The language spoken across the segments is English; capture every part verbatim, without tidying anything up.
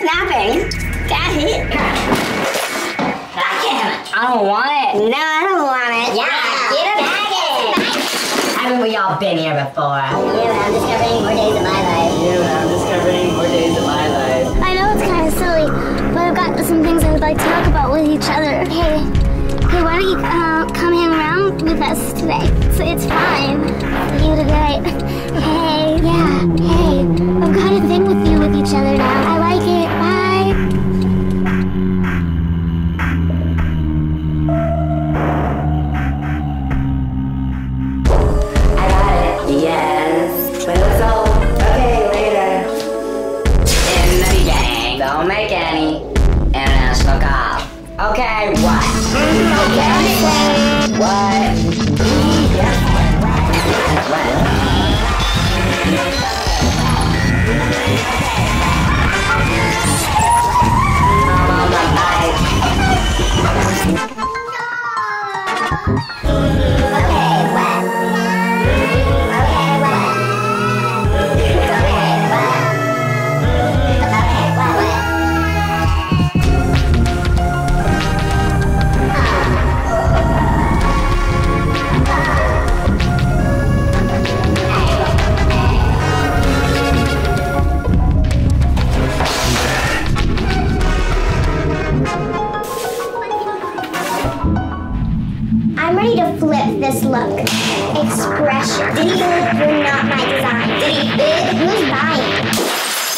snapping. That's it. Fuck him. I don't want it. No, I don't want it. Yeah, yeah. Get him. Bag it. Haven't we all been here before? Yeah, I'm discovering more days of my life. Yeah, I'm discovering more days of my life. I know it's kind of silly, but I've got some things I would like to talk about with each other. Hey, hey, why don't you uh, come hang around with us today? So it's fine. You did great. Hey, yeah, hey. I've got a thing with you with each other now. I like it. Okay, what? Okay, what? What? I'm on my bike. Okay, what? Okay, what? Okay, what? Okay, what? This look, expression. Diddy, you're not my design. Diddy, big, who's buying?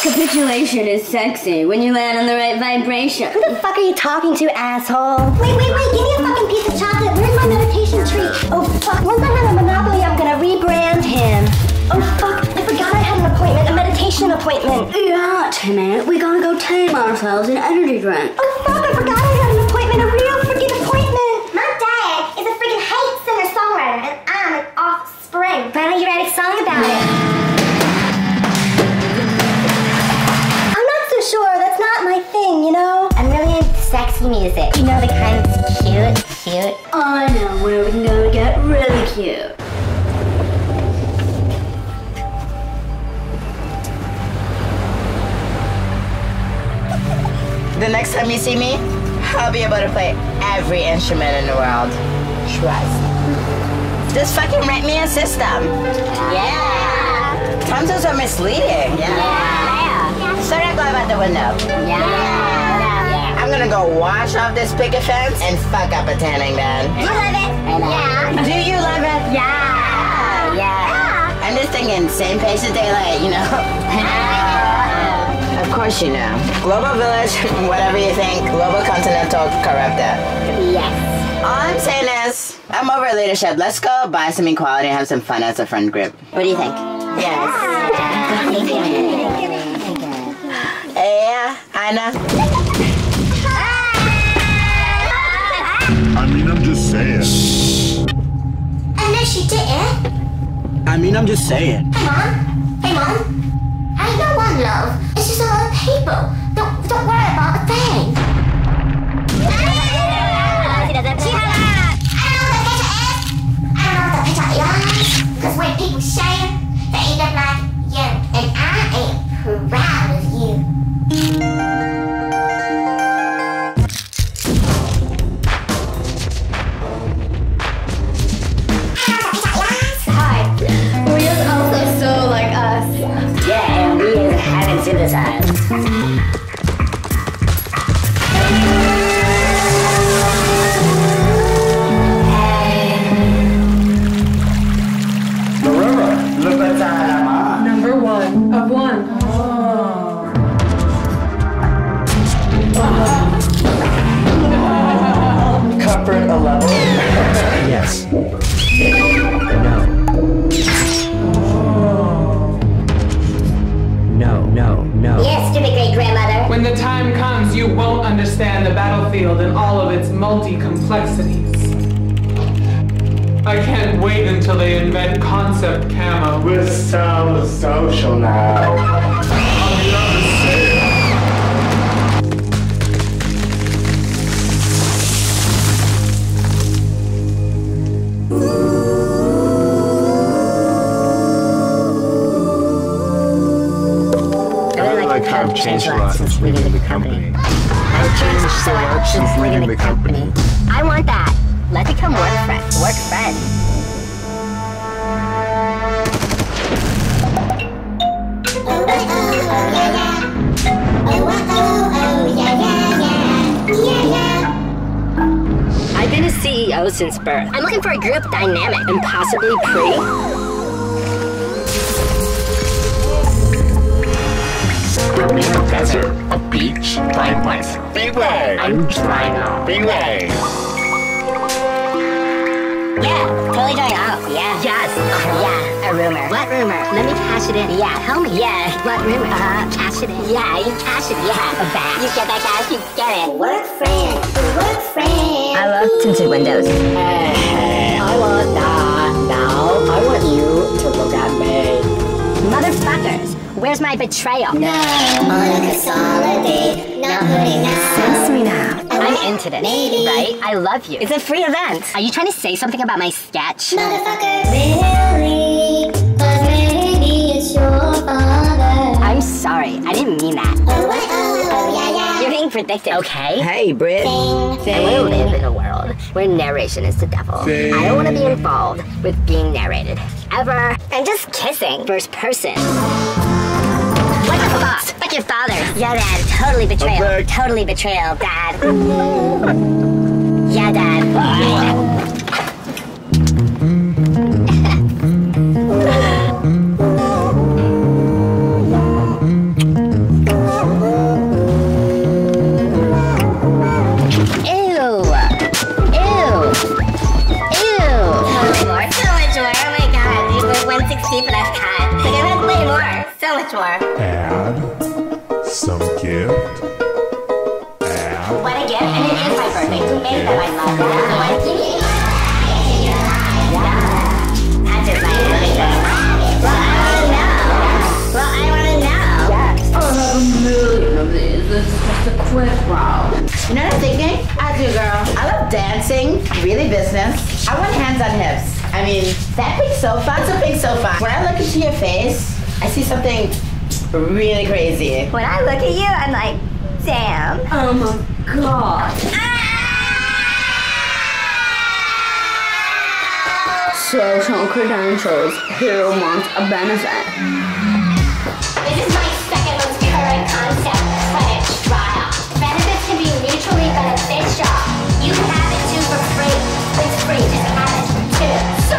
Capitulation is sexy when you land on the right vibration. Who the fuck are you talking to, asshole? Wait, wait, wait, give me a fucking piece of chocolate. Where's my meditation treat? Oh, fuck, once I have a monopoly, I'm gonna rebrand him. Oh, fuck, I forgot I had an appointment, a meditation appointment. Yeah, Timmy, we gotta go tame ourselves in energy drink. Oh, fuck, I forgot I had an appointment, a real freaking appointment. Spring. Finally, you write a song about it. I'm not so sure. That's not my thing, you know? I'm really into sexy music. You know the kind that's cute, cute? I know where we can go to get really cute. The next time you see me, I'll be able to play every instrument in the world. Trust. Just fucking rent me a system. Yeah. Consoles are misleading. Yeah. Yeah. So I go out the window. Yeah. Yeah. I'm gonna go wash off this picket fence and fuck up a tanning bed. Do you love it? I love yeah. It. Do you love it? Yeah. Yeah. Yeah. I'm just thinking same pace as daylight, you know? Yeah. Of course you know. Global village, whatever you think, global continental corrupta. Yes. All I'm saying is, I'm over leadership. Let's go buy some equality and have some fun as a friend group. What do you think? Yes. Yeah, I know. I mean, I'm just saying. I know she didn't. I mean, I'm just saying. Hey, Mom. Hey, Mom. I know one love. It's just a lot of people. Don't, don't worry about the thing. Because when people say it, they end up like you. And I am proud of you. Hi. Were you also so like us? Yeah, and we haven't synthesized. Understand the battlefield and all of its multi-complexities. I can't wait until they invent concept camo. We're so social now. I love it. I really like, I like changed a lot since leaving the company. I've changed so much since leaving the company. I want that. Let's become work friends. Work friends. I've been a C E O since birth. I'm looking for a group dynamic and possibly pretty. Bring me a desert, a beach, fine place. Beware! I'm dry now. Beware! Yeah, totally dry out. Yeah. Yes. Yeah. A rumor. What rumor? Let me cash it in. Yeah. Tell me. Yeah. What rumor? Uh, cash it in. Yeah, you cash it. Yeah. A bat. You get that cash, you get it. Work friend. Work friend. I love tinted windows. Hey, I want that. Now I want you to look at me. Motherfuckers, where's my betrayal? No, on a consolidate, not putting out. Sense me now. I'm into this, maybe. Right? I love you. It's a free event. Are you trying to say something about my sketch? Motherfuckers, really? But maybe it's your father. I'm sorry, I didn't mean that. Oh, what? Oh, oh, yeah, yeah. Predicted. Okay. Hey, Brit. Thing, thing. And we live in a world where narration is the devil. Thing. I don't want to be involved with being narrated ever. And just kissing first person. What the fuck? Fuck your father. Yeah, Dad. Totally betrayal. Totally betrayal, Dad. Yeah, Dad. Add some gift. Add. What a gift! And it is my birthday. Who made that? I love that. Give me that. That's just my birthday. Well, I wanna know. Well, I wanna know. Yes. Oh, a million of these. This is just a quick round. You know what I'm thinking? I do, girl. I love dancing. Really business. I want hands on hips. I mean, that big sofa. It's a big sofa. When I look into your face, I see something really crazy. When I look at you, I'm like, damn. Oh my god. Ah! Social credentials. Who wants a benefit? This is my second most current concept credit trial. Benefits can be mutually beneficial. You can have it too for free. It's free. Just have it for two. So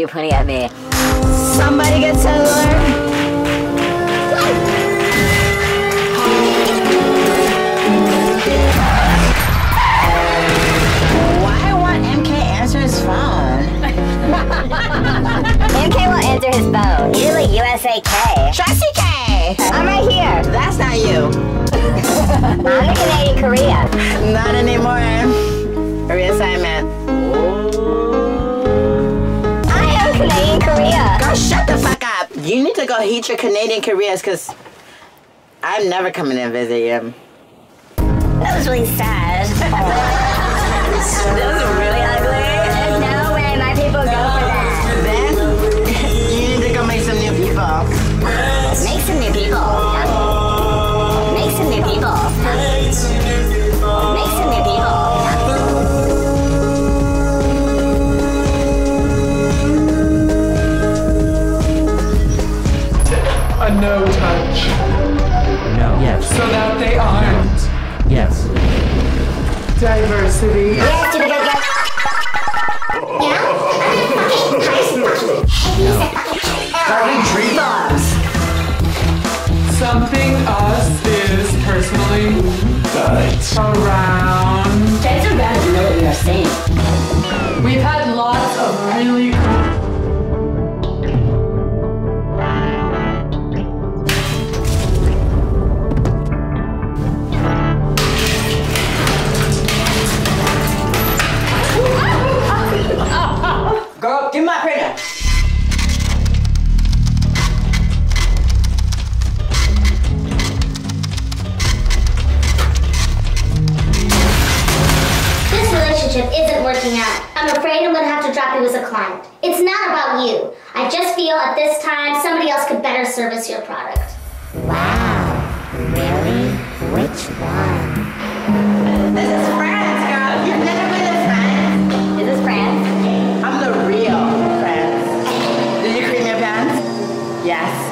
you pointing at me? Somebody get cellular. His phone. You look U S A K. Trusty K! I'm right here. That's not you. I'm the Canadian Korea. Not anymore. Reassignment. I am Canadian Korea. Girl, shut the fuck up. You need to go heat your Canadian Koreas because I'm never coming to visit you. That was really sad. That was really ugly. There's no way my people go for that. Make some new people. Yeah. Make some new people. Yeah. Make some new people. Make some new people. Yeah. A no touch. No. Yes. So that they aren't. Yes. Diversity. Something us is personally but around. That's a bad to know what we are saying. We've had lots of really girl, give me my printer. Isn't working out. I'm afraid I'm going to have to drop you as a client. It's not about you. I just feel at this time somebody else could better service your product. Wow. Really? Which one? This is France, girl. You've never been to France. Is this France? I'm the real France. Did you cream your pants? Yes.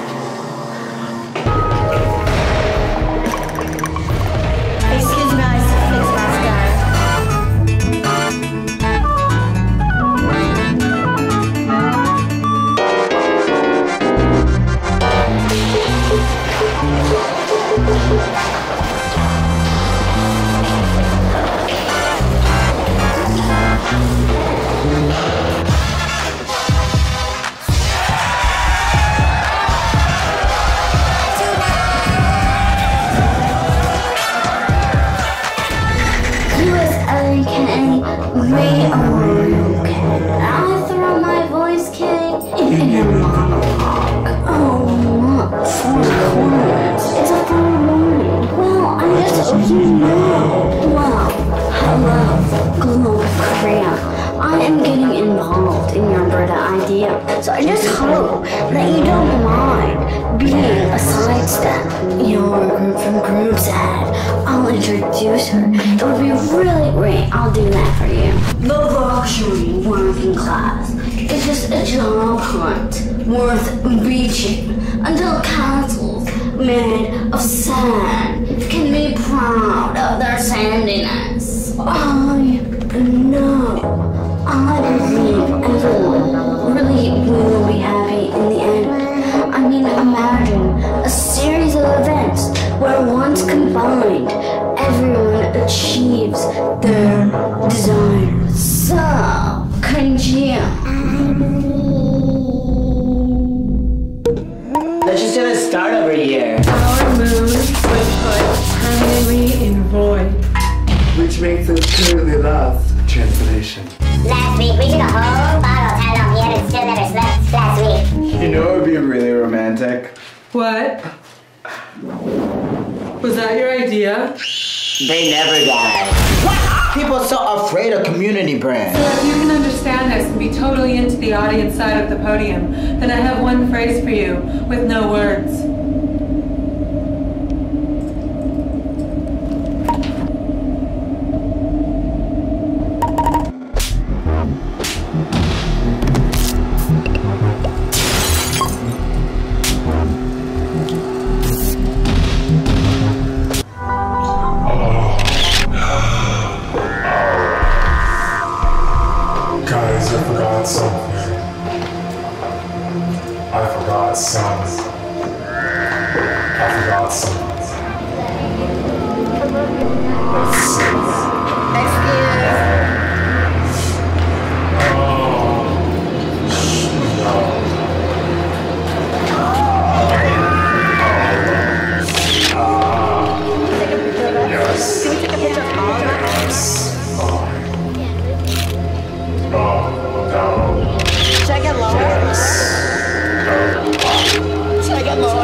Excuse me, I so I just hope that you don't mind being a sidestep. You know, our group from Groove's head. I'll introduce her. It would be really great. I'll do that for you. The luxury working class is just a job hunt worth reaching until castles made of sand can be proud of their sandiness. I know. I believe everyone really will be happy in the end. I mean, imagine a series of events where once combined, everyone achieves their desire. So, Kanjia. Let's just do a start over here. Our moon was put permanently in void, which makes us clearly lost. Translation. Last week, we took a whole bottle tied on. He hadn't still never slept last week. You know it would be really romantic. What? Was that your idea? They never die. What are people so afraid of community brands? So if you can understand this and be totally into the audience side of the podium, then I have one phrase for you with no words. Guys, I forgot something. I forgot sons. I forgot sons. That's sins. Excuse. Oh, sh no. Oh, uh, take a picture of us? Yes. Can we take a picture of all of us? Oh. Oh, no. Should I get lower? Yes. Yes. Should I get lower?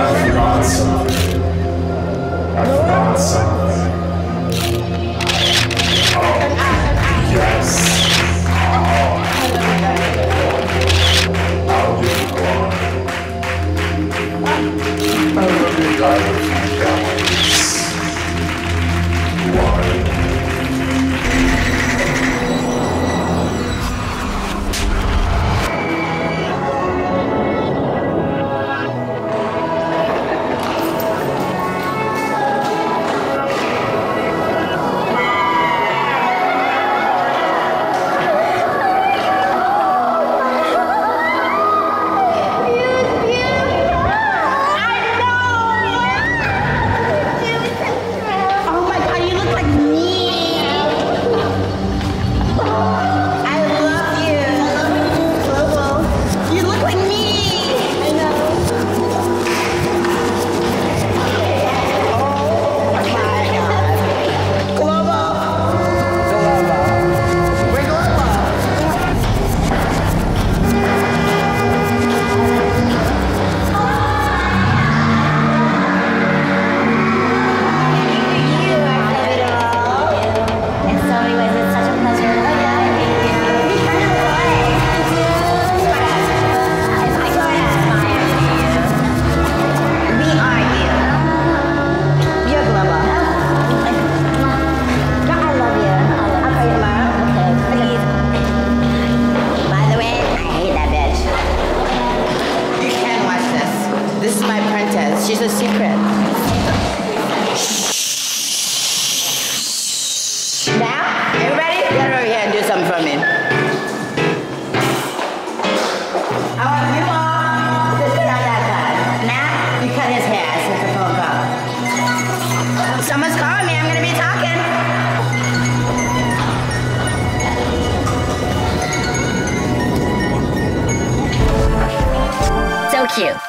I forgot something. I forgot something. Oh, yes. Oh, I'll do it alone. I don't think I would be balanced. Why?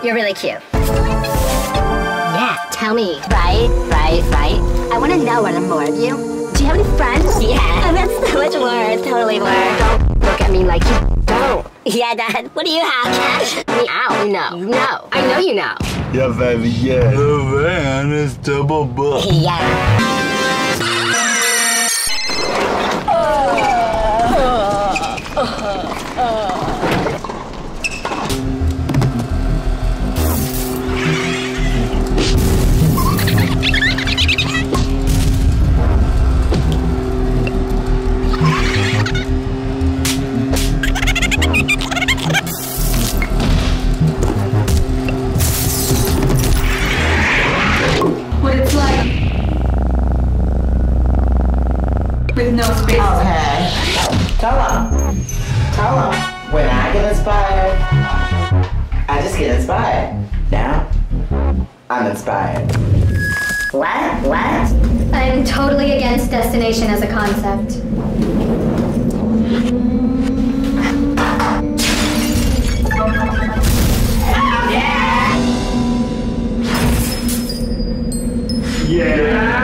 You're really cute. Yeah, tell me. Right, right, right. I want to know a little more of you. Do you have any friends? Yeah. Oh, that's so much more. Totally more. Don't look at me like you don't. Yeah, Dad. What do you have? Cash? Me out. No, no. I know you know. Yeah, baby, yeah. The van is double booked. Yeah. Oh, oh, oh, oh. With no space. Okay. Tell them. Tell them. When I get inspired, I just get inspired. Now, I'm inspired. What? What? I'm totally against destination as a concept. Yeah! Yeah!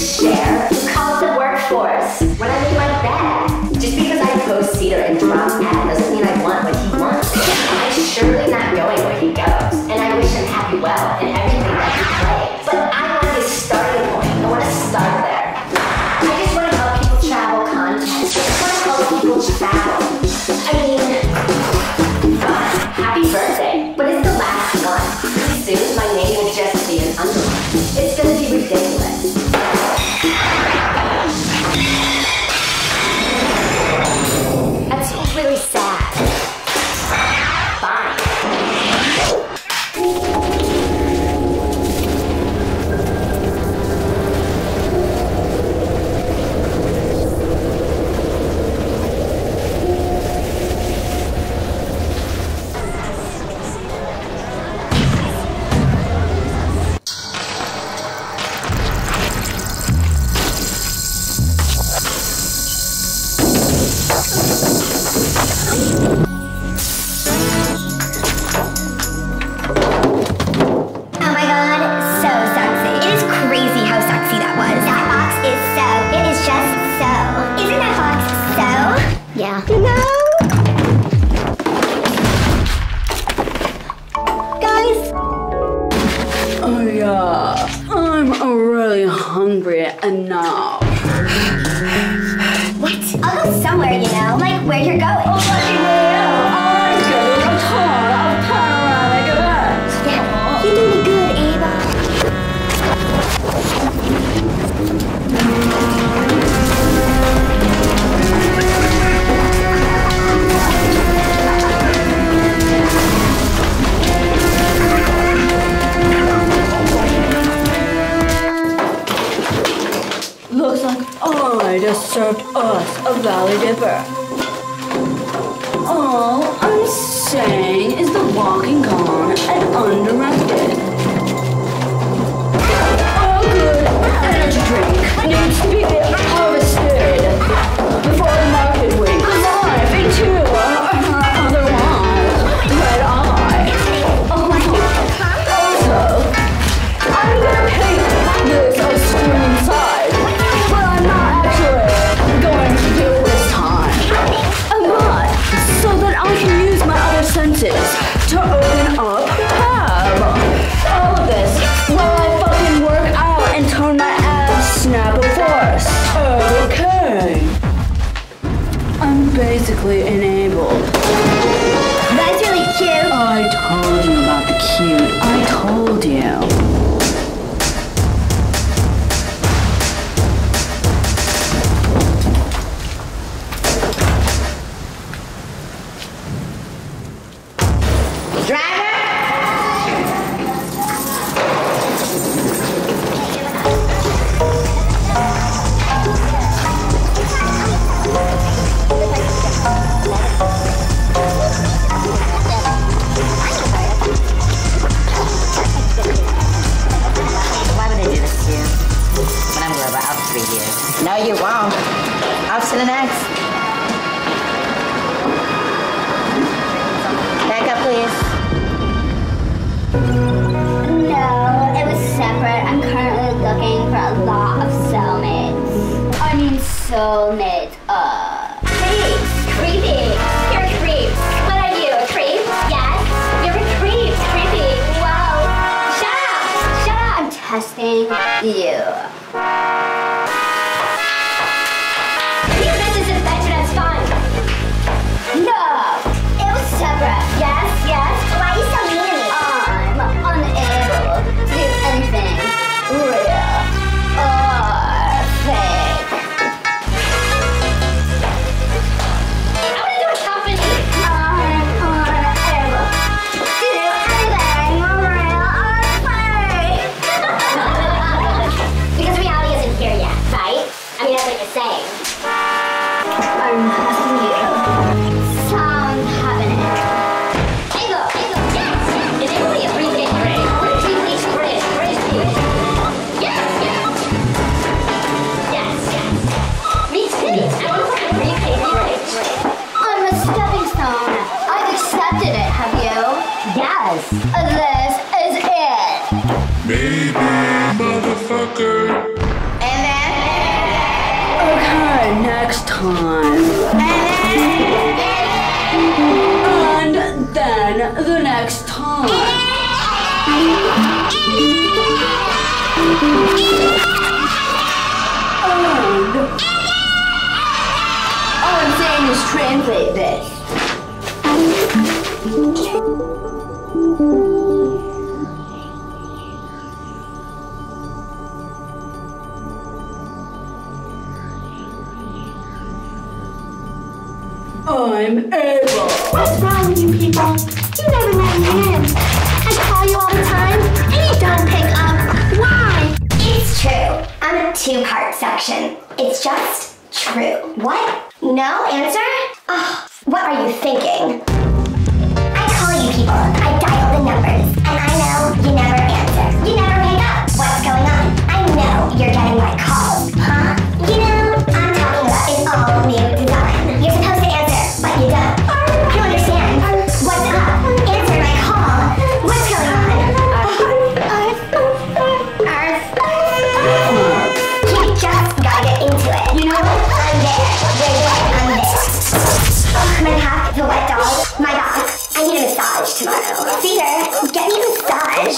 share called the workforce. When I made my bed, just because I post Cedar and drop that doesn't mean I want what he wants. I'm surely not going where he goes, and I wish him happy well in everything that he plays. But I want his starting point. I want to start there. I just want to help people travel content. I just want to help people travel. I mean, God, happy birthday! But it's the last one. Pretty soon, my name will just be an underline. It's gonna be ridiculous. Really sad. Fine. Served us a Valley Dipper. All I'm saying is the walking gone and undirected. All good and drink needs to be harvested before the market wink. Alive into her other one, red eye. Also, I'm gonna paint this a screaming side. To open up tab. All of this while I fucking work out and tone my abs snap a force. Okay. I'm basically enabled. That's really cute. I told you about the cute. I told you. This is it. Baby, motherfucker. And then next time. And then the next time. All I'm saying is translate this. I'm able. What's wrong with you people? You never let me in. I call you all the time, and you don't pick up. Why? It's true. I'm a two-part section. It's just true. What? No answer? Oh, what are you thinking? I call you people. I dial the numbers. And I know you never answer. You never pick up. What's going on? I know you're getting my calls. Huh? You know, I'm talking about an all-new design. You're supposed to answer, but you don't. I don't understand. What's up? Answer my call. What's going on? You just gotta get into it. You know what? I'm there. My hat, the wet doll, my dog. I need a massage tomorrow. Peter, get me a massage.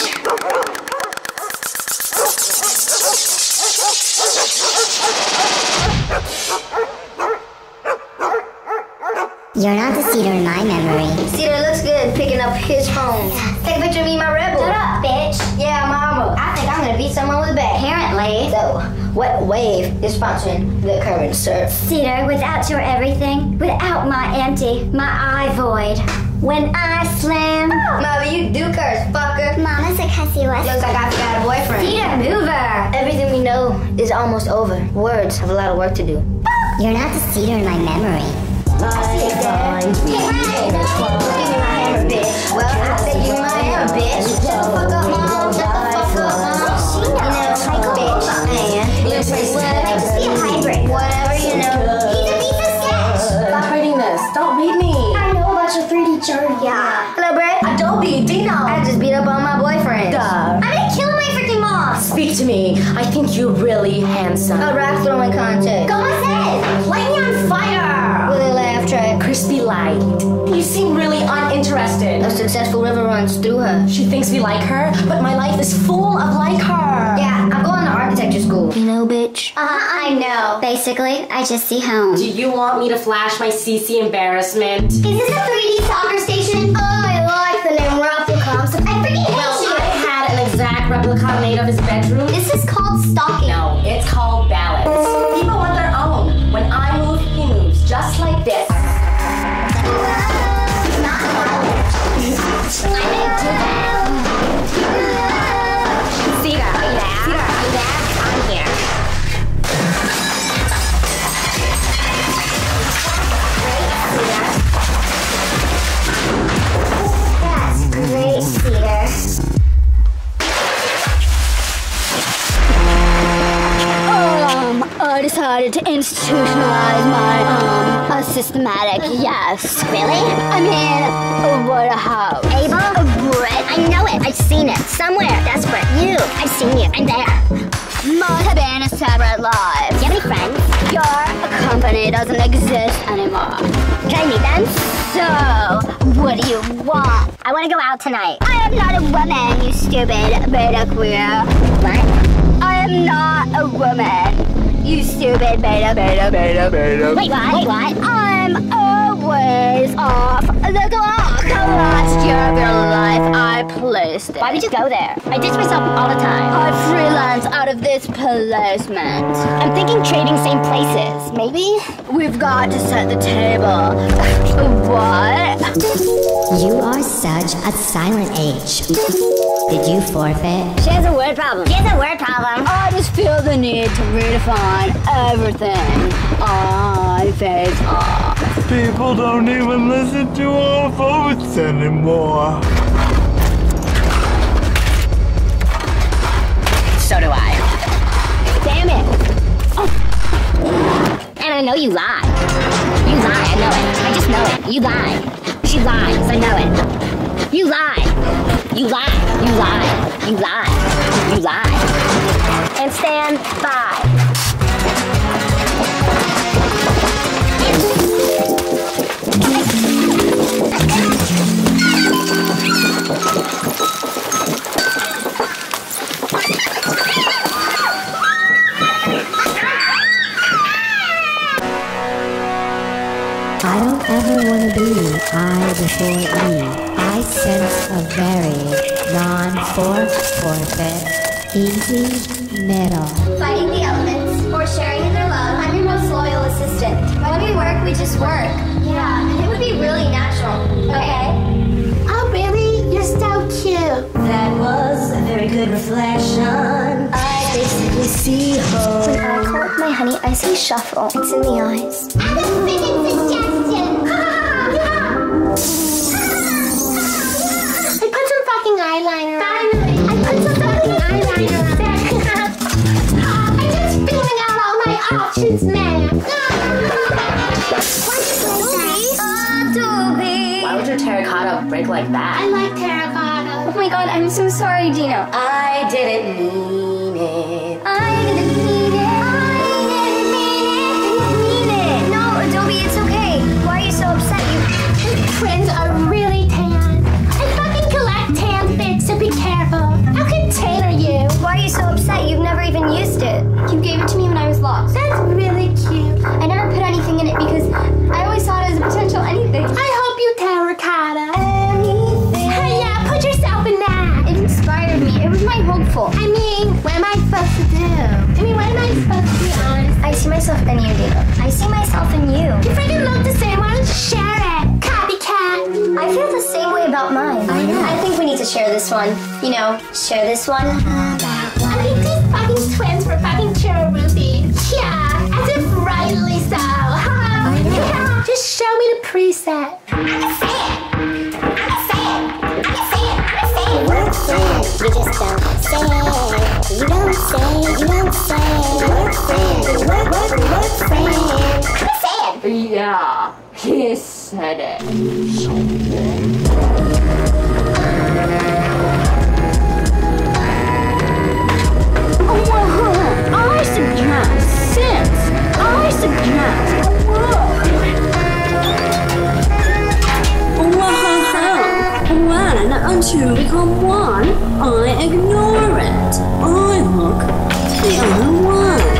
You're not the Cedar in my memory. Cedar looks good picking up his phone. Take a picture of me, my rebel. Shut up, bitch. Yeah, mama. I think I'm gonna beat someone with a bat. Apparently. So. What wave is sponsoring the current surf? Cedar, without your everything, without my empty, my eye void, when I slam. Oh. Mama, you do curse, fucker. Mama's a cussy west. Looks like I've got a boyfriend. Cedar, move her. Everything we know is almost over. Words have a lot of work to do. You're not the Cedar in my memery. I find me in a twirl. Give me my hair, bitch. Well, I said you my hair, bitch. Shut the fuck up, mom. Shut the fuck up, mom. She knows, psycho bitch. Well, I just be a hybrid. Whatever, you know. He's a piece of sketch. Stop reading this. Don't read me. I know about your three D journey. Yeah. Hello, Brett. Adobe, Dino. I just beat up on my boyfriend. Duh. I'm gonna kill my freaking mom. Speak to me. I think you're really handsome. A rap throwing contest. Go on set. Light me on fire. With a laugh track. Crispy light. You seem really uninterested. A successful river runs through her. She thinks we like her, but my life is full of like her. Yeah, I'm going to architecture school. You know, bitch. Uh, I know. Basically, I just see home. Do you want me to flash my C C embarrassment? Is this a three D soccer station? Oh, I like the name Raffle Combs. I freaking hate well, you. Well, I had an exact replica made of his bedroom. This is called stalking. No, it's called balance. People want their own. When I move, he moves. Just like this. I'm into Cedar, are you back? Cedar, are you back? I'm here. That's great, Cedar. That's great, Cedar. Um, I decided to institutionalize my, um, a systematic yes. Really? I mean, what a house. Abel? Brett? I know it. I've seen it. Somewhere. Desperate. You. I've seen you. I'm there. Must have been a separate life. Do you have any friends? Your company doesn't exist anymore. Can I meet them? So, what do you want? I want to go out tonight. I am not a woman, you stupid beta queer. What? I am not a woman. You stupid beta, beta, beta, beta. Wait, what? Wait, what? I'm always off the clock. The last year of your life, I placed it. Why would you go there? I ditch myself all the time. I freelance out of this placement. I'm thinking trading same places. Maybe? We've got to set the table. What? You are such a silent H. Did you forfeit? She has a word problem. She has a word problem. I just feel the need to redefine everything. I face off. People don't even listen to our votes anymore. So do I. Damn it. Oh. And I know you lie. You lie, I know it. I just know it. You lie. She lies, I know it. You lie. You lie, you lie, you lie, you lie. And stand by. I before E. I sense a very non-forfeit, easy middle. Fighting the elements or sharing in their love, I'm your most loyal assistant. When we work, we just work. Yeah, and it would be really natural, okay? Oh, really? You're so cute. That was a very good reflection. I basically see hope. When I call up my honey, I say shuffle. It's in the eyes. And a freaking suggestion! I put some fucking eyeliner on. I put some fucking eyeliner on. I'm just feeling out all my options, man. Adobe. Why would your terracotta break like that? I like terracotta. Oh my god, I'm so sorry, Dino. I didn't mean it. I didn't mean it. I didn't mean it. I didn't mean it. No, Adobe, it's okay. Why are you so upset? Twins are really tan. I fucking collect tan bits, so be careful. How can Taylor you? Why are you so upset? You've never even used it. You gave it to me when I was lost. That's really cute. I never put anything in it because I always thought it was a potential anything. I hope you terracotta. Anything. Yeah, put yourself in that. It inspired me. It was my hopeful. I mean, what am I supposed to do? I mean, what am I supposed to be honest? I see myself in you, Dino. I see myself in you. You freaking look the same. Why don't you share it? I feel the same way about mine. I know. I think we need to share this one. You know, share this one. I mean, these fucking twins were fucking cherubic. Yeah, as if rightly so. I know. Yeah. Just show me the preset. I can say it. I can say it. I can say it. I can say it. You won't say it. You just don't say it. You don't say it. You don't say it. You won't say it. You won't say it. You won't say it. I can say it. Yeah. He said it. So oh, well, I suggest, since I suggest, whoa. Well, well, until we become one, I ignore it. I look the other one.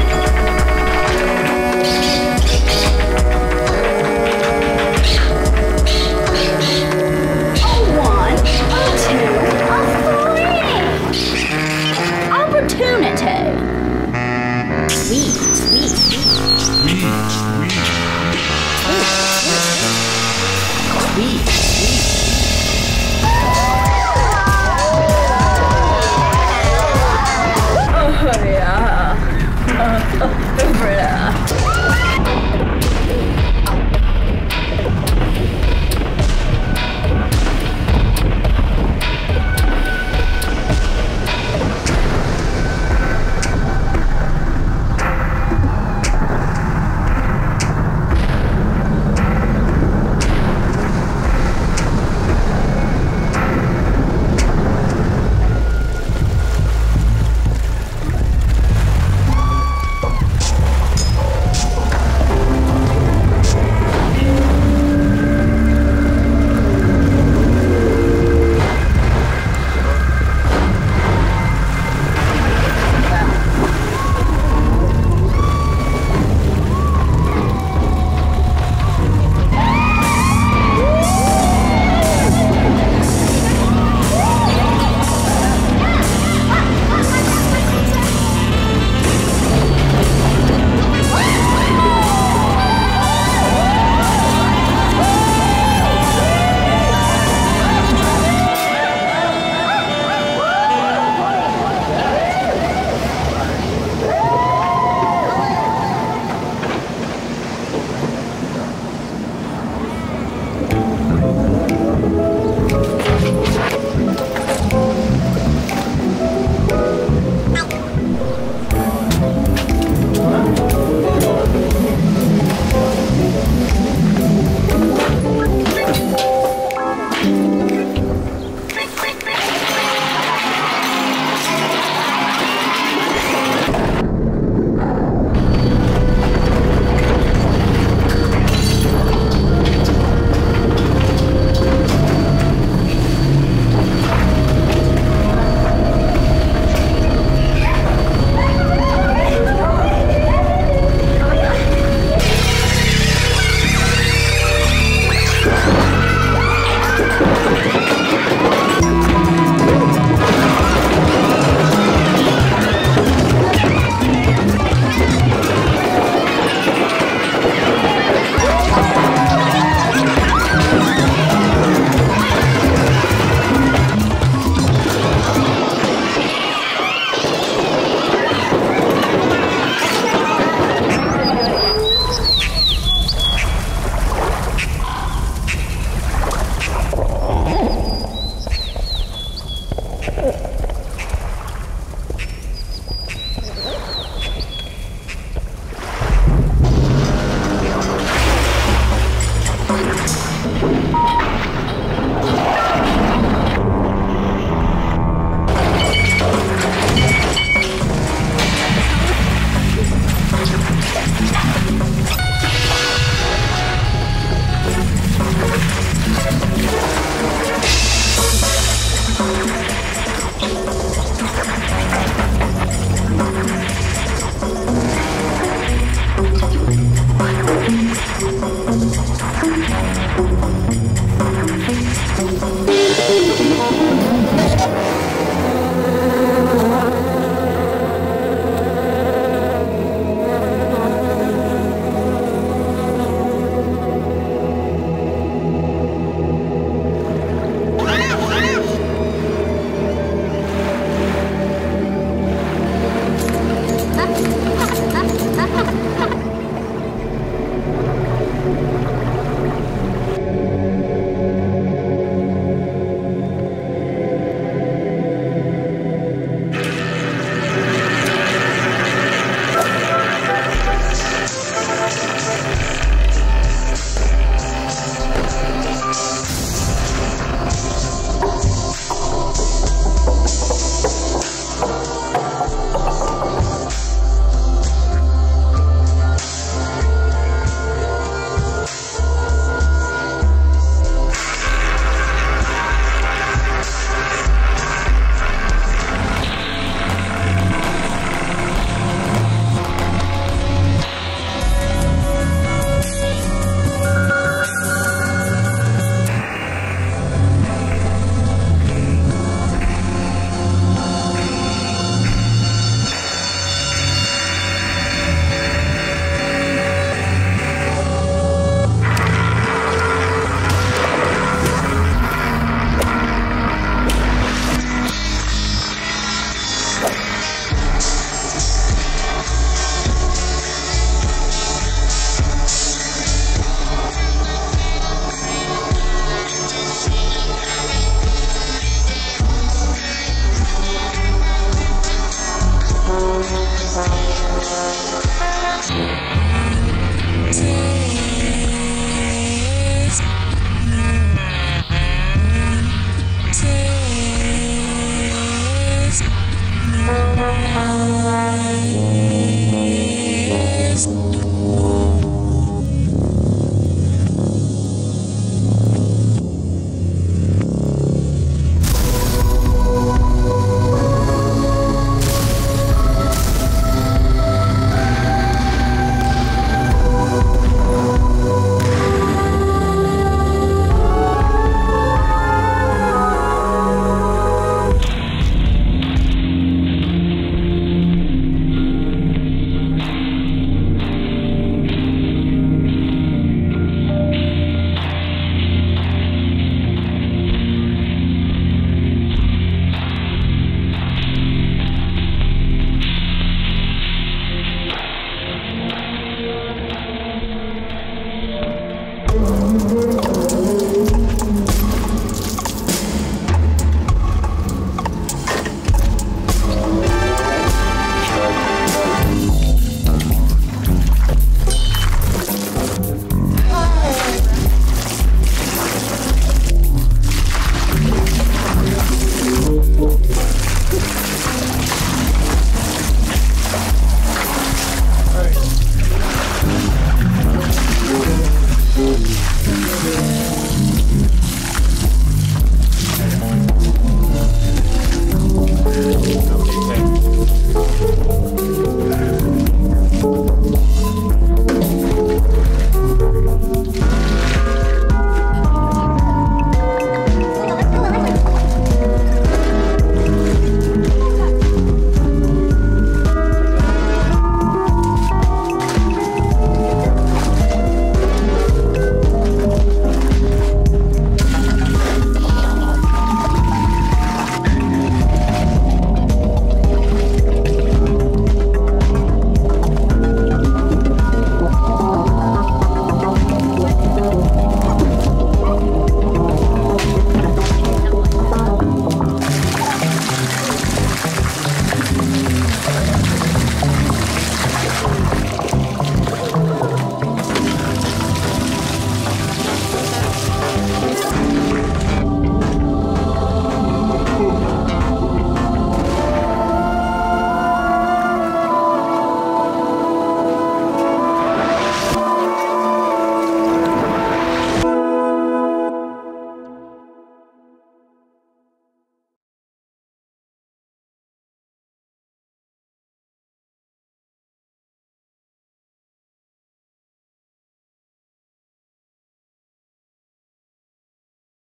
Thank you.